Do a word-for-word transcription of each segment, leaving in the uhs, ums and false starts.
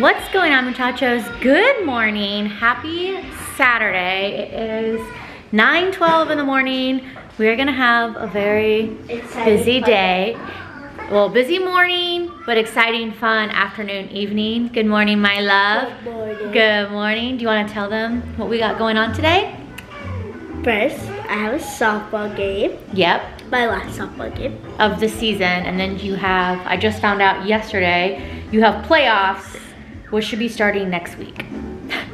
What's going on, muchachos? Good morning, happy Saturday. It is nine twelve in the morning. We're gonna have a very exciting busy day. Fun. Well, busy morning, but exciting, fun afternoon, evening. Good morning, my love. Good morning. Good morning. Do you wanna tell them what we got going on today? First, I have a softball game. Yep. My last softball game. Of the season, and then you have, I just found out yesterday, you have playoffs, which should be starting next week.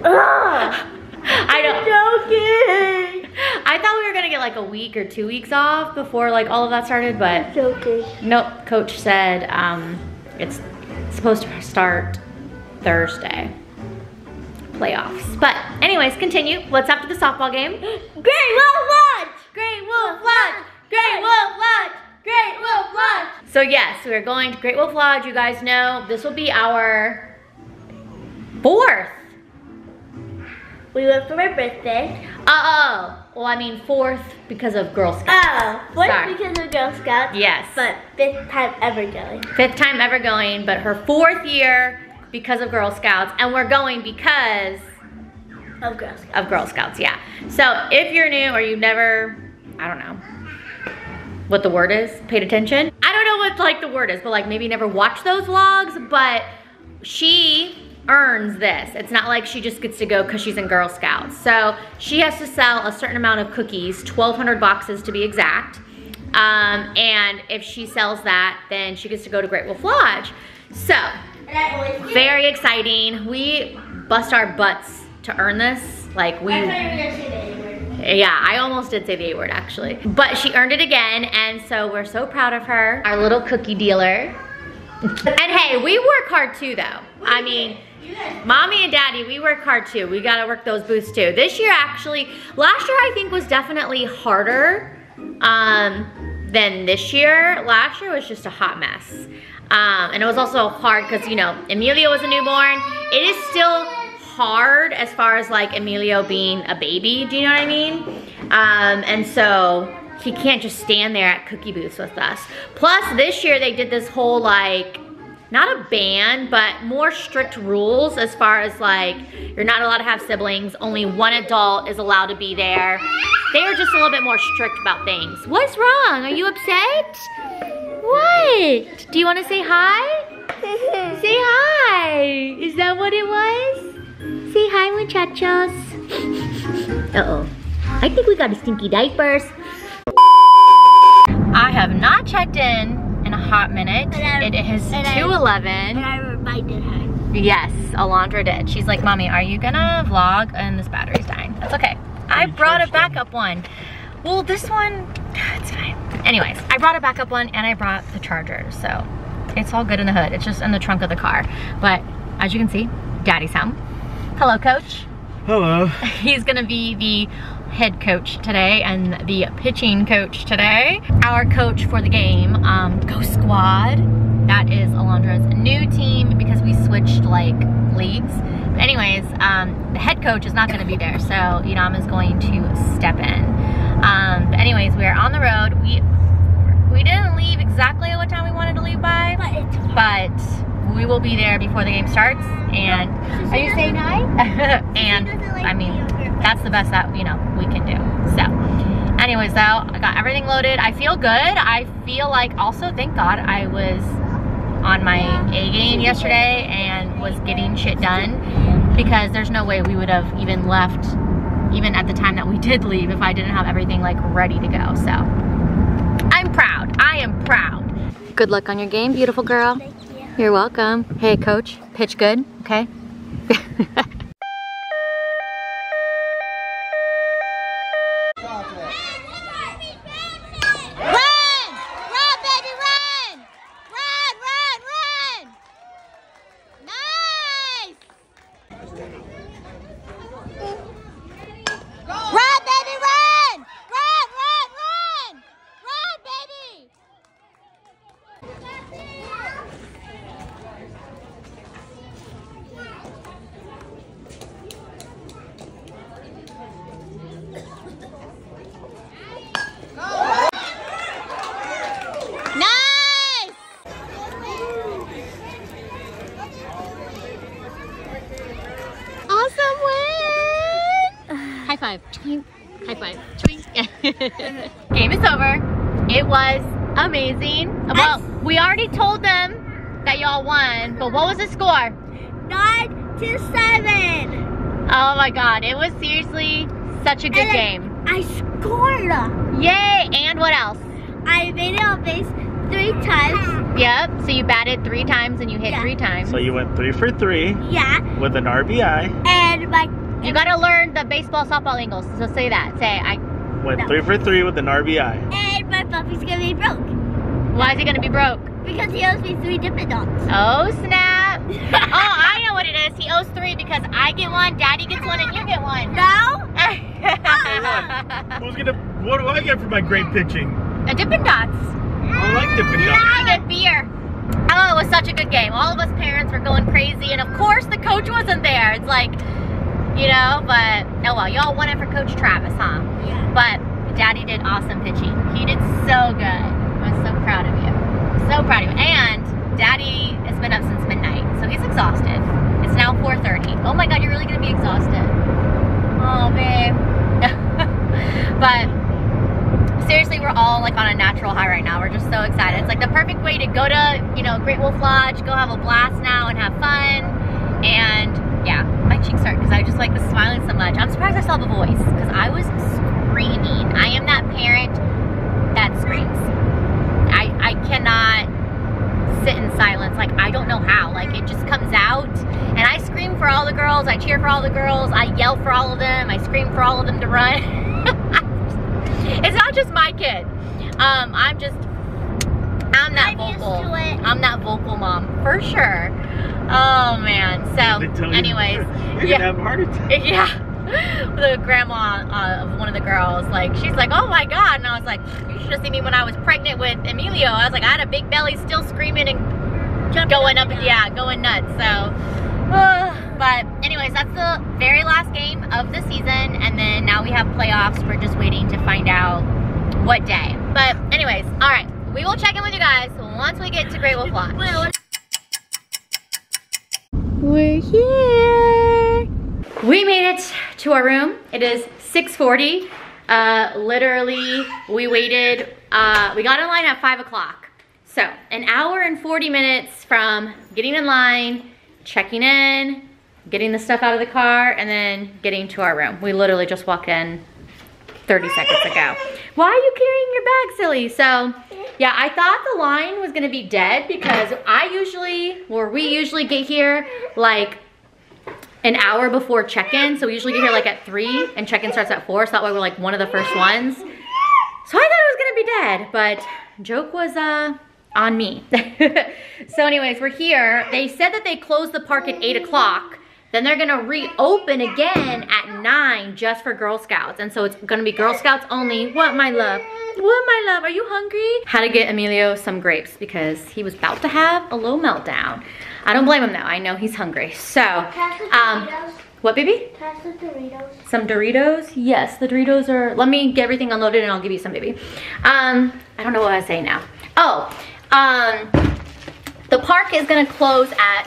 Ugh, I don't. Joking. I thought we were gonna get like a week or two weeks off before like all of that started, but I'm joking. Nope, coach said um, it's supposed to start Thursday. Playoffs. But anyways, continue. What's after the softball game? Great Wolf Lodge! Great Wolf Lodge! Great Wolf Lodge! Great Wolf Lodge! So yes, we're going to Great Wolf Lodge. You guys know this will be our fourth. We went for my birthday. Uh oh. Well, I mean fourth because of Girl Scouts. Oh, fourth Sorry. because of Girl Scouts. Yes. But fifth time ever going. Fifth time ever going, but her fourth year because of Girl Scouts, and we're going because of Girl Scouts. Of Girl Scouts, yeah. So if you're new or you've never, I don't know what the word is, paid attention. I don't know what like the word is, but like maybe never watched those vlogs, but she earns this. It's not like she just gets to go because she's in Girl Scouts. So she has to sell a certain amount of cookies, twelve hundred boxes to be exact. Um, and if she sells that, then she gets to go to Great Wolf Lodge. So, very exciting. We bust our butts to earn this. Like we, yeah, I almost did say the A word actually, but she earned it again. And so we're so proud of her, our little cookie dealer. And hey, we work hard too though. I mean, mommy and daddy, we work hard too. We gotta work those booths too. This year actually, last year I think was definitely harder um, than this year. Last year was just a hot mess. Um, and it was also hard because, you know, Emilio was a newborn. It is still hard as far as like Emilio being a baby, do you know what I mean? Um, and so he can't just stand there at cookie booths with us. Plus this year they did this whole like, not a ban, but more strict rules as far as like, you're not allowed to have siblings, only one adult is allowed to be there. They were just a little bit more strict about things. What's wrong? Are you upset? What? Do you want to say hi? Say hi. Is that what it was? Say hi, muchachos. Uh-oh. I think we got a stinky diapers. I have not checked in in a hot minute. I, it is two eleven. And I reminded her. Yes, Alondra did. She's like, Mommy, are you gonna vlog? And this battery's dying. That's okay. I brought a backup one. Well, this one, it's fine. Anyways, I brought a backup one and I brought the charger, so it's all good in the hood. It's just in the trunk of the car. But as you can see, Daddy's home. Hello, Coach. Hello. He's gonna be the head coach today and the pitching coach today. Our coach for the game, um, Go Squad. That is Alondra's new team because we switched like leagues. But anyways, um, the head coach is not gonna be there, so Edom is going to step in. Um, but anyways, we are on the road. We we didn't leave exactly what time we wanted to leave by, but we will be there before the game starts. And are you saying hi? And I mean, that's the best that you know we can do. So, anyways, though, I got everything loaded. I feel good. I feel like also, thank God, I was on my A game yesterday and was getting shit done because there's no way we would have even left. Even at the time that we did leave, if I didn't have everything like ready to go. So I'm proud, I am proud. Good luck on your game, beautiful girl. Thank you. You're welcome. Hey coach, pitch good, okay? five. High five. Yeah. Game is over. It was amazing. Well, I, we already told them that y'all won, but what was the score? Nine to seven. Oh my God, it was seriously such a good and game. I scored. Yay, and what else? I made it on base three times. Yep, so you batted three times and you hit yeah. three times. So you went three for three. Yeah. With an R B I. And my... You gotta learn the baseball softball angles, so say that. Say, I... Went no. three for three with an R B I. And my puppy's gonna be broke. Why is he gonna be broke? Because he owes me three Dippin' Dots. Oh snap. Oh, I know what it is. He owes three because I get one, Daddy gets one, and you get one. No? uh-huh. Who's gonna, what do I get for my great pitching? A Dippin' Dots. I like Dippin' Dots. I get beer. Oh, it was such a good game. All of us parents were going crazy, and of course the coach wasn't there. It's like, you know, but oh well, y'all won it for Coach Travis, huh? Yeah. But Daddy did awesome pitching. He did so good. I'm so proud of you. So proud of you. And Daddy has been up since midnight, so he's exhausted. It's now four thirty. Oh my God, you're really gonna be exhausted. Oh babe. But seriously, we're all like on a natural high right now. We're just so excited. It's like the perfect way to go to, you know, Great Wolf Lodge, go have a blast now and have fun. And yeah, my cheeks hurt because I just like the smiling so much. I'm surprised I still have a voice because I was screaming. I am that parent that screams. I, I cannot sit in silence. Like, I don't know how. Like, it just comes out. And I scream for all the girls. I cheer for all the girls. I yell for all of them. I scream for all of them to run. It's not just my kid. Um, I'm just, I'm that I'm vocal. I'm that vocal mom, for sure. Oh man, so anyways, you, yeah, have a heart attack. Yeah, the grandma uh, of one of the girls, like, she's like, oh my God, and I was like, you should have seen me when I was pregnant with Emilio. I was like, I had a big belly, still screaming and Jumping going up, up and yeah, going nuts, so, uh, but anyways, that's the very last game of the season, and then now we have playoffs. We're just waiting to find out what day, but anyways, all right, we will check in with you guys once we get to Great Wolf Lodge. We're here. We made it to our room. It is six forty. Uh, literally, we waited. Uh, we got in line at five o'clock. So, an hour and forty minutes from getting in line, checking in, getting the stuff out of the car, and then getting to our room. We literally just walked in thirty seconds ago. Why are you carrying your bag, silly? So, yeah, I thought the line was gonna be dead because I usually, or we usually get here like an hour before check-in. So we usually get here like at three and check-in starts at four. So that way we're like one of the first ones. So I thought it was gonna be dead, but joke was uh, on me. So anyways, we're here. They said that they closed the park at eight o'clock. Then they're gonna reopen again at nine just for Girl Scouts. And so it's gonna be Girl Scouts only. What, my love? What, my love? Are you hungry? Had to get Emilio some grapes because he was about to have a little meltdown. I don't blame him though. I know he's hungry. So, um, what, baby? Pass the Doritos. Some Doritos? Yes, the Doritos are, let me get everything unloaded and I'll give you some, baby. Um, I don't know what I was saying now. Oh, um, the park is gonna close at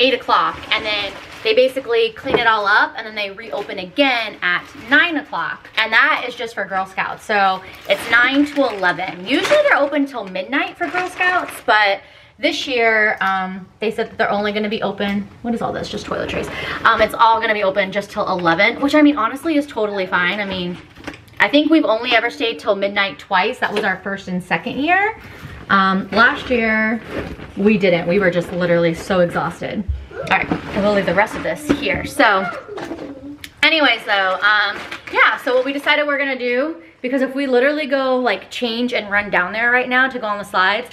eight o'clock, and then they basically clean it all up and then they reopen again at nine o'clock, and that is just for Girl Scouts. So it's nine to eleven. Usually they're open till midnight for Girl Scouts, but this year um, they said that they're only going to be open, what is all this, just toiletries, um, it's all going to be open just till eleven, which I mean honestly is totally fine. I mean, I think we've only ever stayed till midnight twice. That was our first and second year. Um, last year, we didn't. We were just literally so exhausted. All right, and we'll leave the rest of this here. So, anyways though, um, yeah, so what we decided we're gonna do, because if we literally go like change and run down there right now to go on the slides,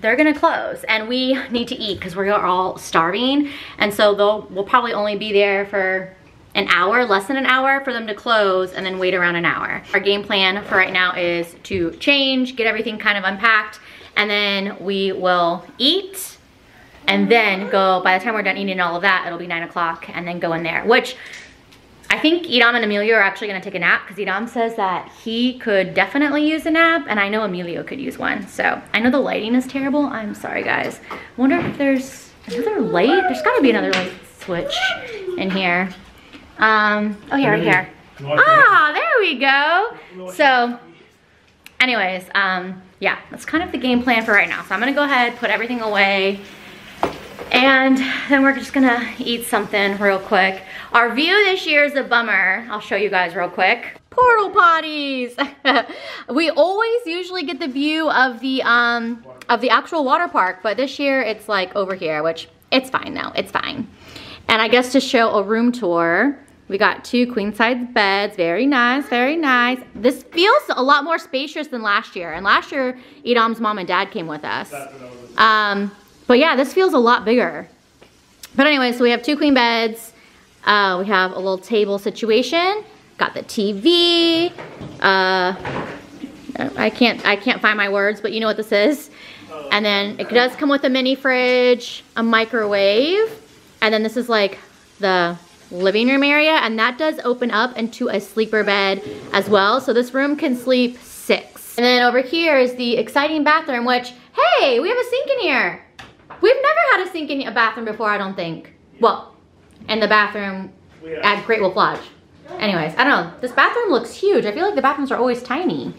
they're gonna close and we need to eat because we are all starving. And so they'll, we'll probably only be there for an hour, less than an hour for them to close and then wait around an hour. Our game plan for right now is to change, get everything kind of unpacked, and then we will eat, and then go, by the time we're done eating all of that, it'll be nine o'clock, and then go in there, which I think Edom and Emilio are actually gonna take a nap, because Edom says that he could definitely use a nap, and I know Emilio could use one, so. I know the lighting is terrible, I'm sorry guys. I wonder if there's another light? There's gotta be another light switch in here. Um, oh yeah, right here. Ah, there we go. So anyways, um, yeah, that's kind of the game plan for right now. So I'm gonna go ahead, put everything away, and then we're just gonna eat something real quick. Our view this year is a bummer. I'll show you guys real quick. Portal potties. We always usually get the view of the um of the actual water park, but this year it's like over here, which it's fine though, it's fine. And I guess to show a room tour, we got two queen size beds, very nice, very nice. This feels a lot more spacious than last year. And last year, Edom's mom and dad came with us. Um, but yeah, this feels a lot bigger. But anyway, so we have two queen beds. Uh, we have a little table situation. Got the T V. Uh, I can't, I can't find my words, but you know what this is. And then it does come with a mini fridge, a microwave, and then this is like the living room area, and that does open up into a sleeper bed as well. So this room can sleep six. And then over here is the exciting bathroom, which, hey, we have a sink in here. We've never had a sink in a bathroom before, I don't think. Well, in the bathroom at Great Wolf Lodge. Anyways, I don't know, this bathroom looks huge. I feel like the bathrooms are always tiny.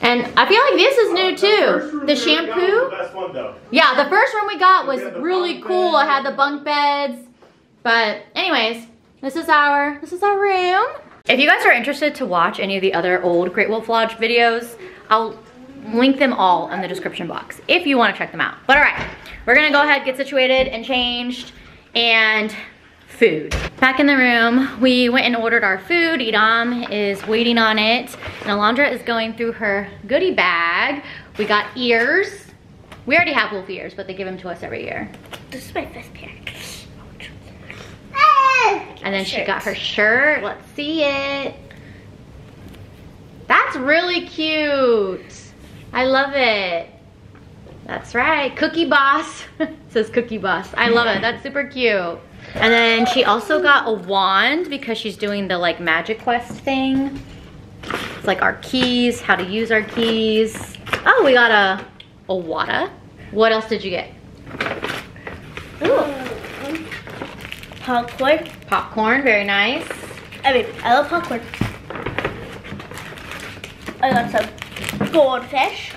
And I feel like this is new too. The shampoo. Yeah, the first room we got was really cool. It had the bunk beds. But anyways, this is our this is our room. If you guys are interested to watch any of the other old Great Wolf Lodge videos, I'll link them all in the description box if you want to check them out. But all right, we're gonna go ahead, get situated and changed, and food. Back in the room, we went and ordered our food. Edom is waiting on it, and Alondra is going through her goodie bag. We got ears. We already have wolf ears, but they give them to us every year. This is my first pair. And then she got her shirt. Let's see it. That's really cute. I love it. That's right, Cookie Boss. It says Cookie Boss. I love it, that's super cute. And then she also got a wand because she's doing the like magic quest thing. It's like our keys, how to use our keys. Oh, we got a, a water. What else did you get? Ooh. Popcorn. Popcorn, very nice. I mean, I love popcorn. I got some goldfish.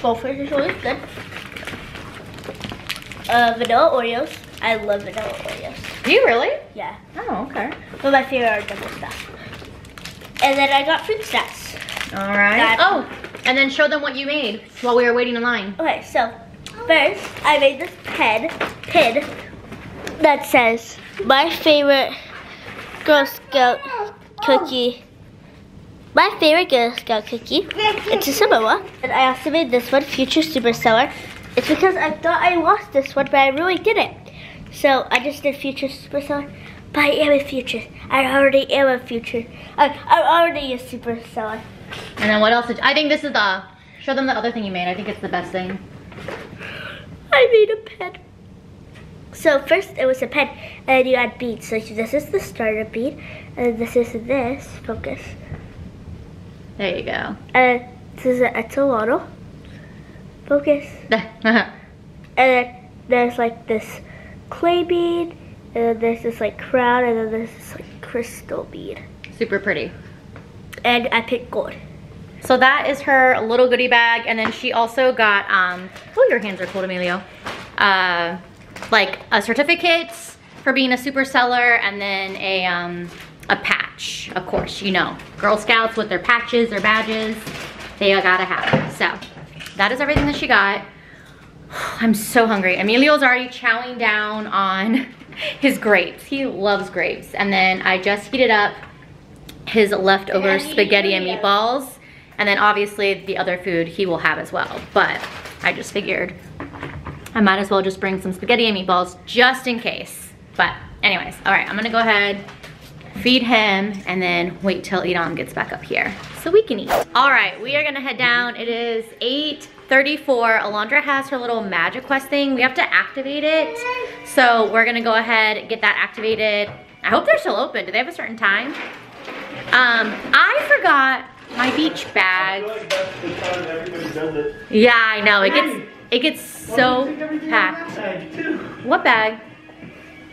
Goldfish is always good. Uh, vanilla Oreos. I love vanilla Oreos. Do you really? Yeah. Oh, okay. But my favorite are double stuff. And then I got fruit snacks. All right. That oh, and then show them what you made while we were waiting in line. Okay, so first I made this pin, pin that says my favorite Girl Scout cookie. My favorite Girl Scout cookie. It's a Samoa. And I also made this one, Future Superseller. It's because I thought I lost this one, but I really didn't. So I just did Future Superseller, but I am a future. I already am a future. I, I'm already a superseller. And then what else did you, I think this is the, show them the other thing you made. I think it's the best thing. I made a pen. So first it was a pen, and then you add beads. So this is the starter bead, and this is this, focus. There you go. And this is an Etolotl, focus. And then there's like this clay bead, and then there's this like crown, and then there's this like crystal bead. Super pretty. And I picked gold. So that is her little goodie bag, and then she also got, um, oh, your hands are cold, Emilio. Uh, like a certificate for being a superseller, and then a, um, a patch, of course, you know. Girl Scouts with their patches, their badges, they gotta have. So that is everything that she got. I'm so hungry. Emilio's already chowing down on his grapes. He loves grapes. And then I just heated up his leftover spaghetti and meatballs. And then obviously the other food he will have as well. But I just figured I might as well just bring some spaghetti and meatballs just in case. But anyways, all right, I'm gonna go ahead, feed him, and then wait till Edom gets back up here so we can eat. All right, we are gonna head down. It is eight thirty-four. Alondra has her little magic quest thing. We have to activate it. So we're gonna go ahead, get that activated. I hope they're still open. Do they have a certain time? Um, I forgot my beach bag. Yeah, I know. It gets it gets so packed. What bag?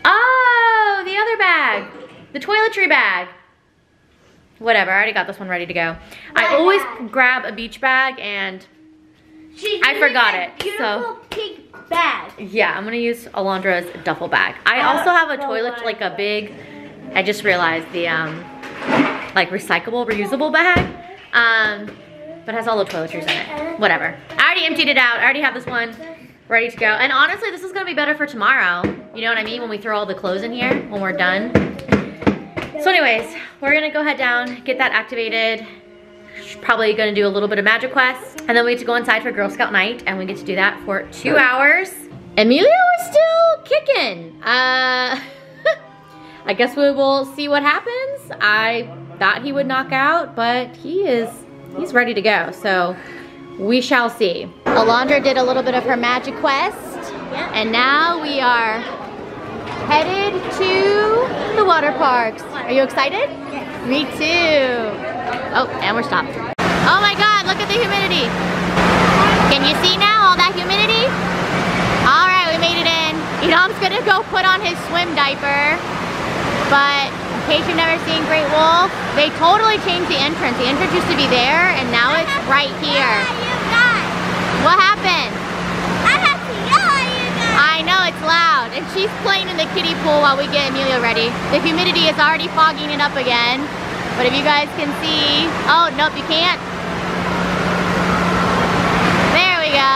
Oh, the other bag. The toiletry bag. whatever, I already got this one ready to go. Right I always now. grab a beach bag and She's I forgot a it. Beautiful so pink bag. Yeah, I'm gonna use Alondra's duffel bag. I, I also have a toilet, like a big, I just realized the um like recyclable, reusable bag. Um but it has all the toiletries in it. Whatever. I already emptied it out, I already have this one ready to go. And honestly, this is gonna be better for tomorrow. You know what I mean? When we throw all the clothes in here when we're done. So anyways, we're gonna go head down, get that activated. Probably gonna do a little bit of magic quest. And then we get to go inside for Girl Scout night, and we get to do that for two hours. Emilio is still kicking. Uh, I guess we will see what happens. I thought he would knock out, but he is, he's ready to go. So we shall see. Alondra did a little bit of her magic quest. Yeah. And now we are headed to the water parks. Are you excited? Yes. Me too. Oh, and we're stopped. Oh my God, look at the humidity. Can you see now all that humidity? All right, we made it in. Edom's gonna go put on his swim diaper. But in case you've never seen Great Wolf, they totally changed the entrance. The entrance used to be there, and now I it's right here. What happened? I have to yell at you guys. I know, it's loud. And she's playing in the kiddie pool while we get Emilio ready. The humidity is already fogging it up again. But if you guys can see, oh, nope, you can't. There we go.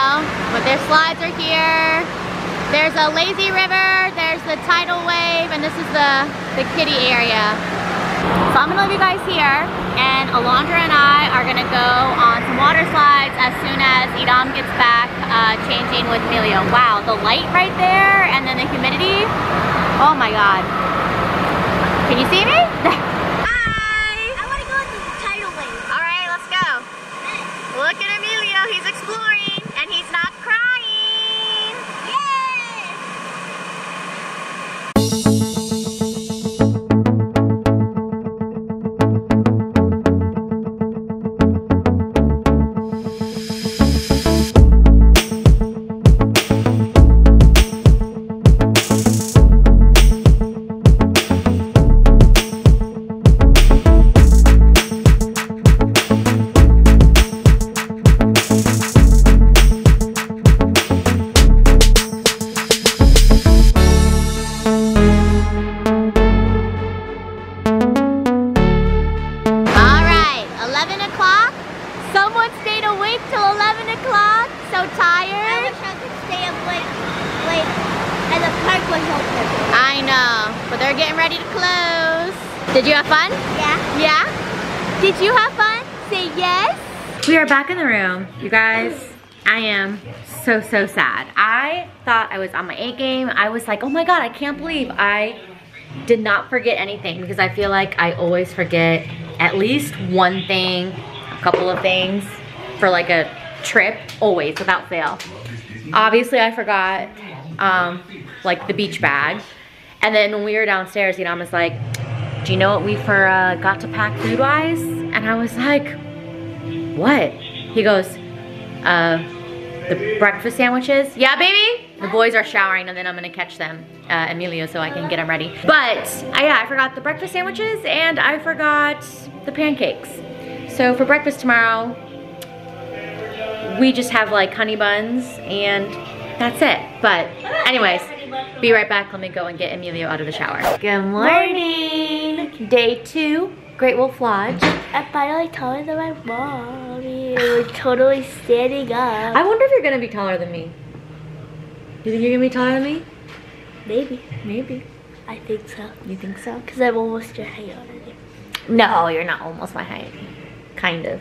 But their slides are here. There's a lazy river, there's the tidal wave, and this is the, the kiddie area. So I'm gonna leave you guys here, and Alondra and I are gonna go on some water slides as soon as Edom gets back uh, changing with Emilio. Wow, the light right there, and then the humidity. Oh my God. Can you see me? Look at Emilio, he's exploring, and he's not crying! Did you have fun? Yeah. Yeah? Did you have fun? Say yes. We are back in the room. You guys, I am so, so sad. I thought I was on my A game. I was like, oh my God, I can't believe I did not forget anything, because I feel like I always forget at least one thing, a couple of things for like a trip, always, without fail. Obviously, I forgot um, like the beach bag. And then when we were downstairs, you know, I was like, do you know what we forgot to pack food-wise? And I was like, what? He goes, uh, the breakfast sandwiches? Yeah, baby? The boys are showering, and then I'm gonna catch them, uh, Emilio, so I can get them ready. But, uh, yeah, I forgot the breakfast sandwiches, and I forgot the pancakes. So for breakfast tomorrow, we just have like honey buns, and that's it. But anyways, be right back. Let me go and get Emilio out of the shower. Good morning. morning. Day two, Great Wolf Lodge. I finally taller than my mom. You're totally standing up. I wonder if you're gonna be taller than me. You think you're gonna be taller than me? Maybe. Maybe. I think so. You think so? Because I'm almost your height already. No, you're not almost my height. Kind of.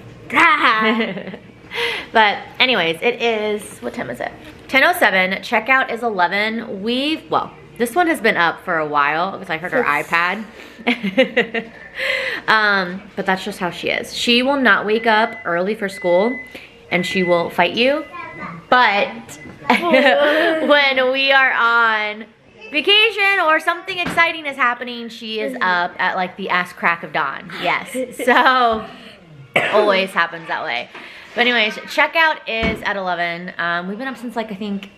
But anyways, it is, what time is it? ten oh seven, checkout is eleven. We've, well, this one has been up for a while because I heard her iPad. um, but that's just how she is. She will not wake up early for school, and she will fight you. But when we are on vacation or something exciting is happening, she is up at like the ass crack of dawn. Yes, so always happens that way. But anyways, checkout is at eleven. Um, we've been up since like, I think,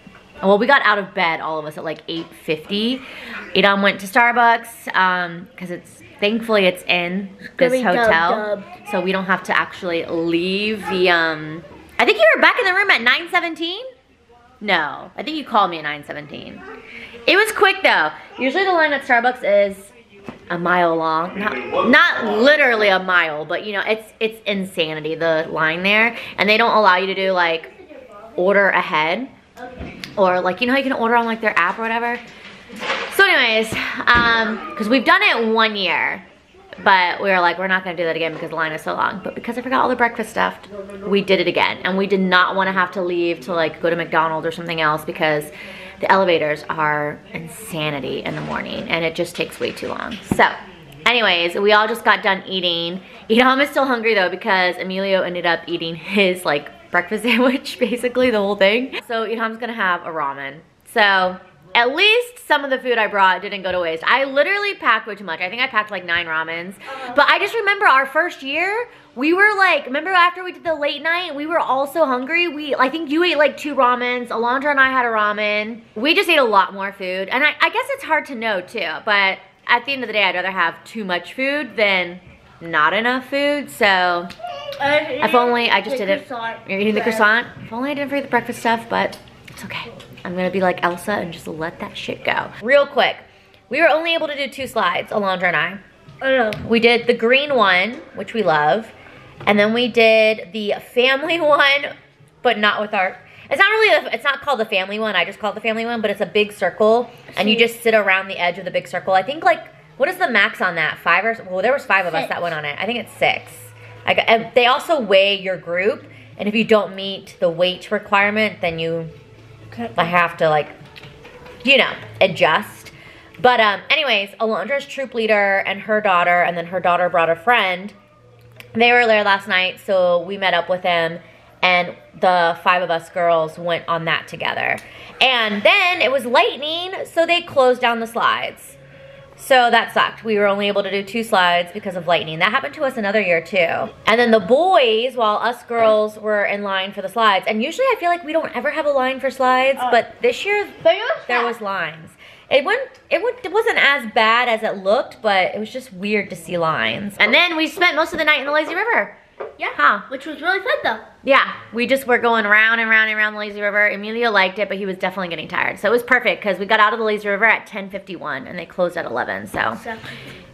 Well, we got out of bed, all of us, at like eight fifty. Edom went to Starbucks, um, because it's, thankfully it's in this Very hotel. Dub, dub. So we don't have to actually leave the, um, I think you were back in the room at nine seventeen? No, I think you called me at nine seventeen. It was quick though. Usually the line at Starbucks is a mile long. Not, not literally a mile, but you know, it's, it's insanity, the line there. And they don't allow you to do like order ahead. Or like, you know how you can order on like their app or whatever? So anyways, um, cause we've done it one year, but we were like, we're not gonna do that again because the line is so long. But because I forgot all the breakfast stuff, we did it again. And we did not wanna have to leave to like go to McDonald's or something else because the elevators are insanity in the morning and it just takes way too long. So anyways, we all just got done eating. Edom is still hungry though because Emilio ended up eating his like breakfast sandwich, basically the whole thing. So Edom's gonna have a ramen. So at least some of the food I brought didn't go to waste. I literally packed way too much. I think I packed like nine ramens. But I just remember our first year, we were like, remember after we did the late night, we were all so hungry. We, I think you ate like two ramens. Alondra and I had a ramen. We just ate a lot more food. And I, I guess it's hard to know too, but at the end of the day, I'd rather have too much food than not enough food, so if only I just didn't. You're eating the croissant? If only I didn't forget the breakfast stuff, but it's okay. I'm gonna be like Elsa and just let that shit go. Real quick, we were only able to do two slides, Alondra and I. I know. We did the green one, which we love, and then we did the family one, but not with our, it's not really, a, it's not called the family one, I just call it the family one, but it's a big circle, and you just sit around the edge of the big circle. I think like, what is the max on that? Five or, well, there was five of us that went on it. I think it's six. I got, and they also weigh your group, and if you don't meet the weight requirement, then you I have to like, you know, adjust. But um, anyways, Alondra's troop leader and her daughter, and then her daughter brought a friend. They were there last night, so we met up with them, and the five of us girls went on that together. And then it was lightning, so they closed down the slides. So that sucked. We were only able to do two slides because of lightning. That happened to us another year too. And then the boys, while us girls were in line for the slides, and usually I feel like we don't ever have a line for slides, uh, but this year there was lines. It went, it went, it wasn't as bad as it looked, but it was just weird to see lines. And then we spent most of the night in the lazy river. Yeah, huh? Which was really fun though. Yeah, we just were going round and round and round the lazy river. Emilio liked it, but he was definitely getting tired. So it was perfect because we got out of the lazy river at ten fifty-one and they closed at eleven. So it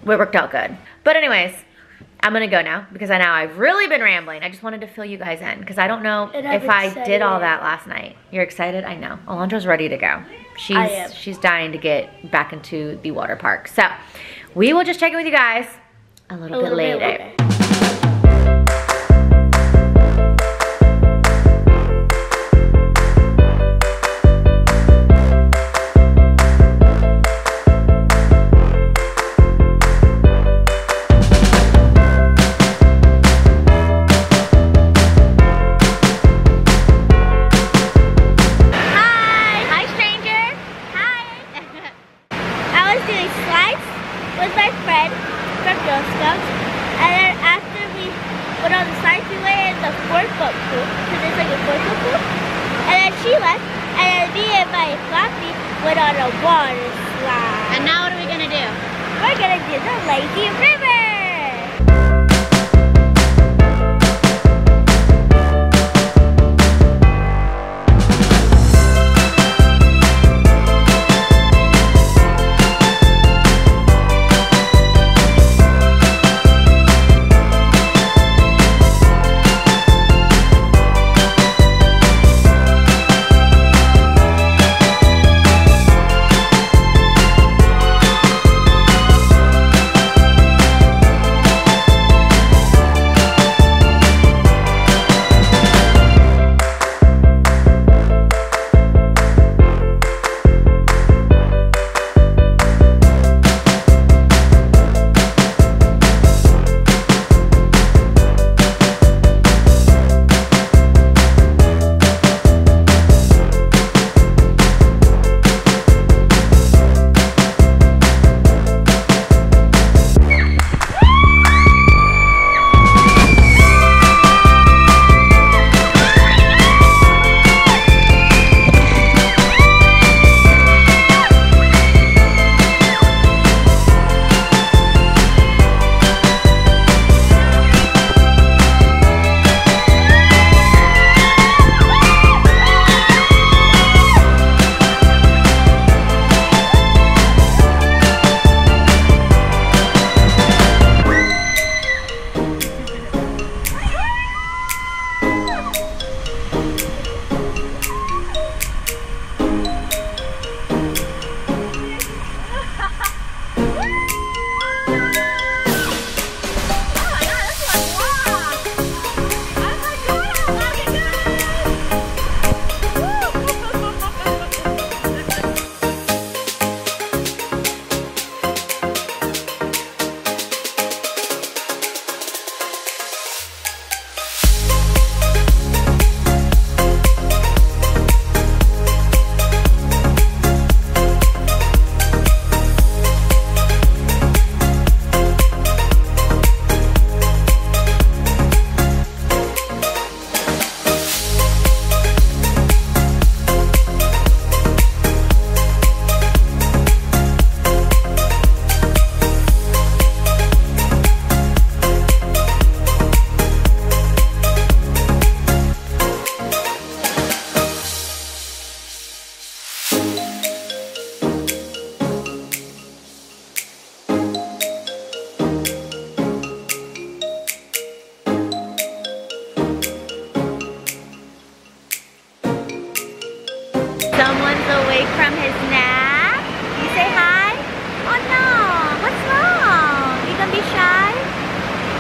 worked out good. But anyways, I'm gonna go now because I know I've really been rambling. I just wanted to fill you guys in because I don't know if I did all that last night. You're excited? I know. Alondra's ready to go. She's she's dying to get back into the water park. So we will just check in with you guys a little bit later.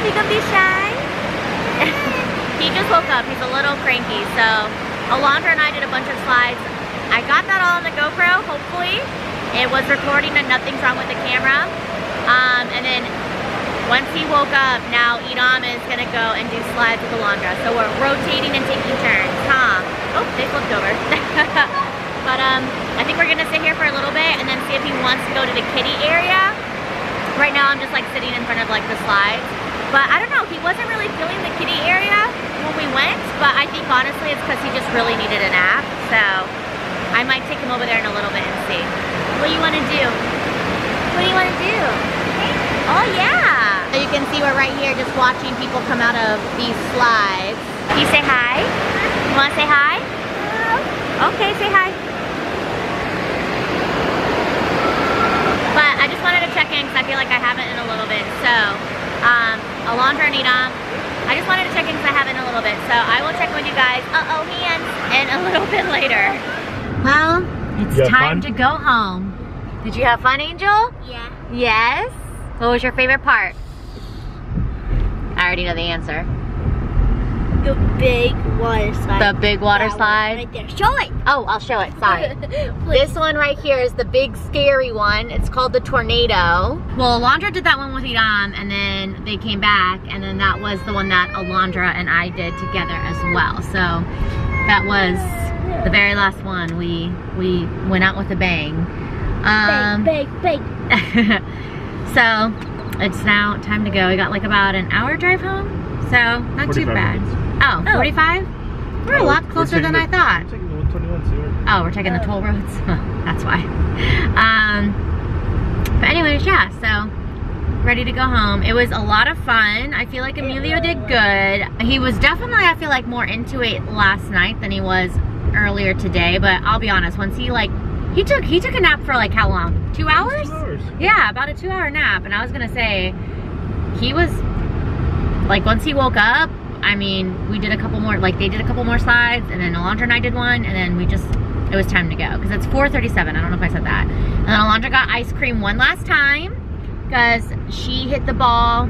He gonna be shy? He just woke up. He's a little cranky. So Alondra and I did a bunch of slides. I got that all on the GoPro, hopefully. It was recording and nothing's wrong with the camera. Um, and then once he woke up, now Edom is gonna go and do slides with Alondra. So we're rotating and taking turns, huh? Oh, they flipped over. But um, I think we're gonna sit here for a little bit and then see if he wants to go to the kiddie area. Right now I'm just like sitting in front of like the slides. But I don't know, he wasn't really feeling the kiddie area when we went, but I think honestly it's because he just really needed a nap. So I might take him over there in a little bit and see. What do you want to do? What do you want to do? Oh yeah! So you can see we're right here just watching people come out of these slides. Can you say hi? You want to say hi? Hello. Okay, say hi. But I just wanted to check in because I feel like I haven't in a little bit. So, um, Alondra and Edom, I just wanted to check in because I haven't in a little bit. So I will check in with you guys, uh-oh, hands, in a little bit later. Well, it's time fun? to go home. Did you have fun, Angel? Yeah. Yes? What was your favorite part? I already know the answer. The big water slide. The big water that slide? Right there. Show it! Oh, I'll show it. Sorry. This one right here is the big scary one. It's called the tornado. Well, Alondra did that one with Edom and then they came back and then that was the one that Alondra and I did together as well. So that was the very last one. We we went out with a bang. Um, bang, bang, bang. So it's now time to go. We got like about an hour drive home. So not too bad. Minutes. Oh, oh, forty-five? We're oh, a lot closer than the, I thought. We're taking the one twenty-one, oh, we're taking oh. the toll roads? That's why. Um, but anyways, yeah, so ready to go home. It was a lot of fun. I feel like Emilio did good. He was definitely, I feel like, more into it last night than he was earlier today. But I'll be honest, once he, like, he took he took a nap for, like, how long? Two hours? Two hours. Yeah, about a two-hour nap. And I was going to say, he was, like, once he woke up, I mean, we did a couple more, like they did a couple more slides, and then Alondra and I did one, and then we just, it was time to go. Because it's four thirty-seven, I don't know if I said that. And then Alondra got ice cream one last time, because she hit the ball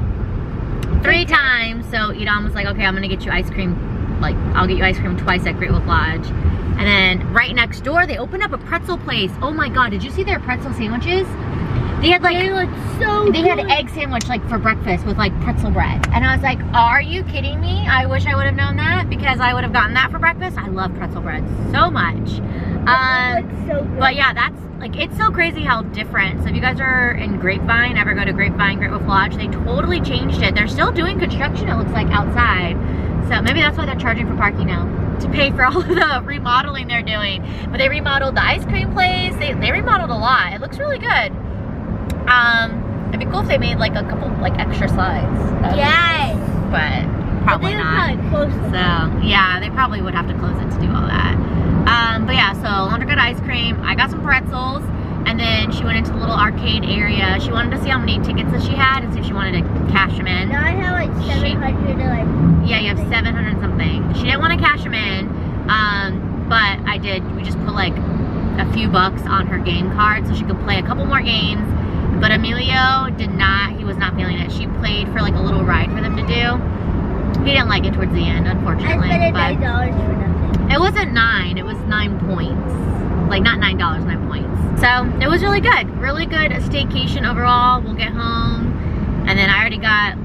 three times. So Edom was like, okay, I'm going to get you ice cream, like, I'll get you ice cream twice at Great Wolf Lodge. And then right next door, they opened up a pretzel place. Oh my God, did you see their pretzel sandwiches? They had like, they looked so they good. had an egg sandwich like for breakfast with like pretzel bread. And I was like, are you kidding me? I wish I would have known that because I would have gotten that for breakfast. I love pretzel bread so much. Uh, so but yeah, that's like, it's so crazy how different. So if you guys are in Grapevine, ever go to Grapevine, Great Wolf Lodge, they totally changed it. They're still doing construction, it looks like, outside. So maybe that's why they're charging for parking now, to pay for all of the remodeling they're doing. But they remodeled the ice cream place. They, they remodeled a lot. It looks really good. Um, it'd be cool if they made like a couple like extra slides. Yes. Nice. But probably but not. Probably close so them. yeah, they probably would have to close it to do all that. Um, but yeah, so Alondra got ice cream. I got some pretzels, and then she went into the little arcade area. She wanted to see how many tickets that she had and see if she wanted to cash them in. Now I have like seven hundred like. Yeah, you have seven hundred and something. She didn't want to cash them in, um, but I did. We just put like a few bucks on her game card so she could play a couple more games. But Emilio did not, he was not feeling it. She played for like a little ride for them to do. He didn't like it towards the end, unfortunately. I spent nine dollars for nothing. It wasn't nine, it was nine points. Like not nine dollars, nine points. So it was really good. Really good staycation overall. We'll get home. And then I already got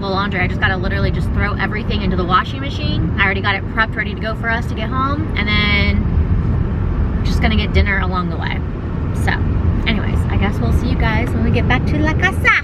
the laundry. I just gotta literally just throw everything into the washing machine. I already got it prepped, ready to go for us to get home. And then just gonna get dinner along the way. So anyways, I guess we'll see you guys when we get back to La Casa.